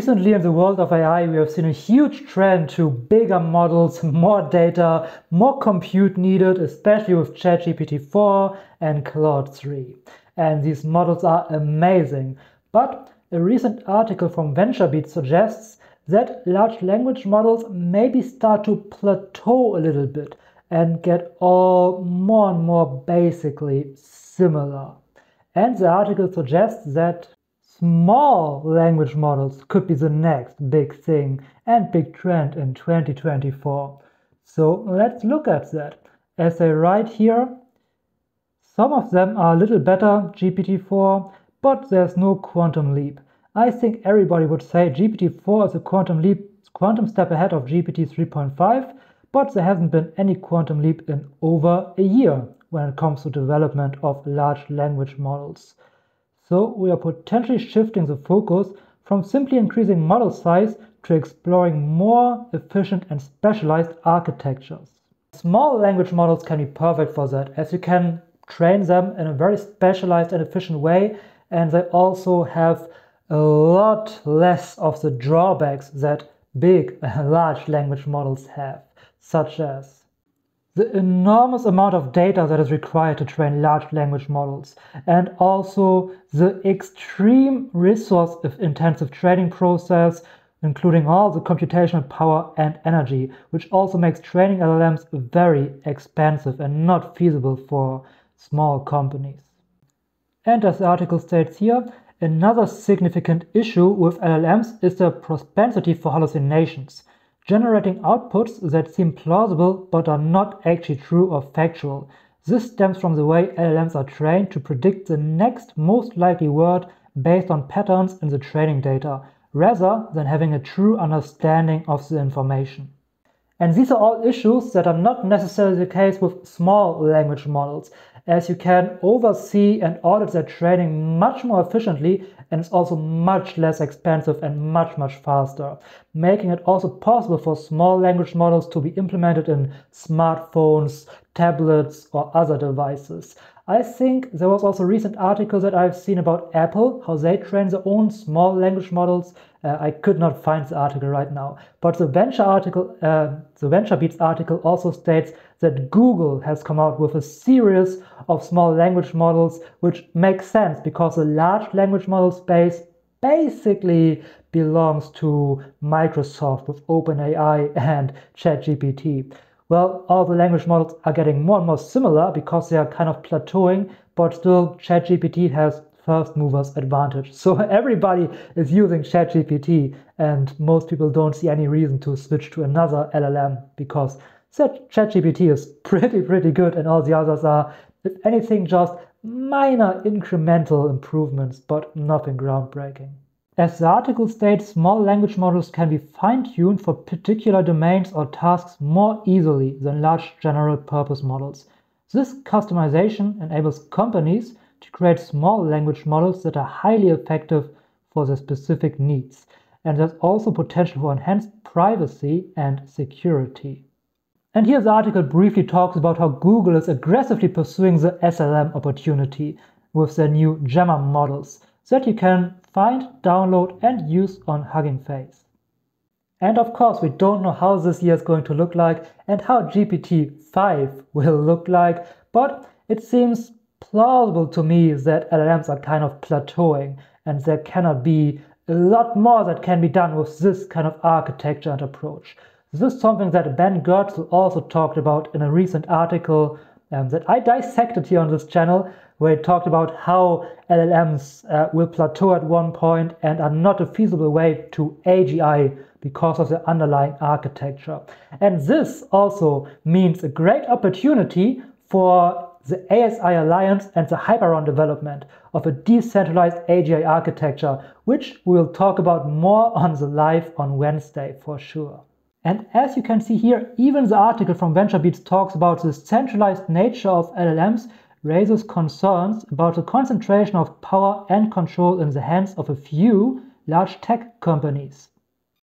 Recently in the world of AI, we have seen a huge trend to bigger models, more data, more compute needed, especially with ChatGPT4 and Claude 3. And these models are amazing. But a recent article from VentureBeat suggests that large language models maybe start to plateau a little bit and get all more and more basically similar. And the article suggests that small language models could be the next big thing and big trend in 2024. So let's look at that. As they write here, some of them are a little better, GPT-4, but there's no quantum leap. I think everybody would say GPT-4 is a quantum step ahead of GPT-3.5, but there hasn't been any quantum leap in over a year when it comes to development of large language models. So we are potentially shifting the focus from simply increasing model size to exploring more efficient and specialized architectures. Small language models can be perfect for that, as you can train them in a very specialized and efficient way, and they also have a lot less of the drawbacks that big and large language models have, such as the enormous amount of data that is required to train large language models, and also the extreme resource intensive training process, including all the computational power and energy, which also makes training LLMs very expensive and not feasible for small companies. And as the article states here, another significant issue with LLMs is their propensity for hallucinations, generating outputs that seem plausible but are not actually true or factual. This stems from the way LLMs are trained to predict the next most likely word based on patterns in the training data, rather than having a true understanding of the information. And these are all issues that are not necessarily the case with small language models, as you can oversee and audit their training much more efficiently, and it's also much less expensive and much faster, making it also possible for small language models to be implemented in smartphones, tablets, or other devices. I think there was also a recent article that I've seen about Apple, how they train their own small language models. I could not find the article right now, but the VentureBeat article also states that Google has come out with a series of small language models, which makes sense because the large language model space basically belongs to Microsoft with OpenAI and ChatGPT. Well, all the language models are getting more and more similar because they are kind of plateauing, but still ChatGPT has first movers advantage. So everybody is using ChatGPT, and most people don't see any reason to switch to another LLM because ChatGPT is pretty good and all the others are, if anything, just minor incremental improvements, but nothing groundbreaking. As the article states, small language models can be fine-tuned for particular domains or tasks more easily than large general-purpose models. This customization enables companies to create small language models that are highly effective for their specific needs, and there's also potential for enhanced privacy and security. And here the article briefly talks about how Google is aggressively pursuing the SLM opportunity with their new Gemma models that you can find, download, and use on Hugging Face. And of course, we don't know how this year is going to look like and how GPT-5 will look like, but it seems plausible to me that LLMs are kind of plateauing and there cannot be a lot more that can be done with this kind of architecture and approach. This is something that Ben Gertzel also talked about in a recent article that I dissected here on this channel, where he talked about how LLMs will plateau at one point and are not a feasible way to AGI because of the underlying architecture. And this also means a great opportunity for the ASI Alliance and the Hyperon development of a decentralized AGI architecture, which we'll talk about more on the live on Wednesday for sure. And as you can see here, even the article from VentureBeat talks about the centralized nature of LLMs, raises concerns about the concentration of power and control in the hands of a few large tech companies,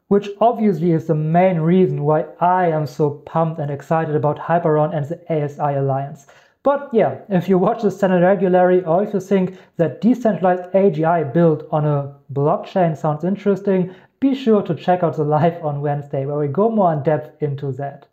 which obviously is the main reason why I am so pumped and excited about Hyperon and the ASI Alliance. But yeah, if you watch this channel regularly, or if you think that decentralized AGI built on a blockchain sounds interesting, be sure to check out the live on Wednesday where we go more in depth into that.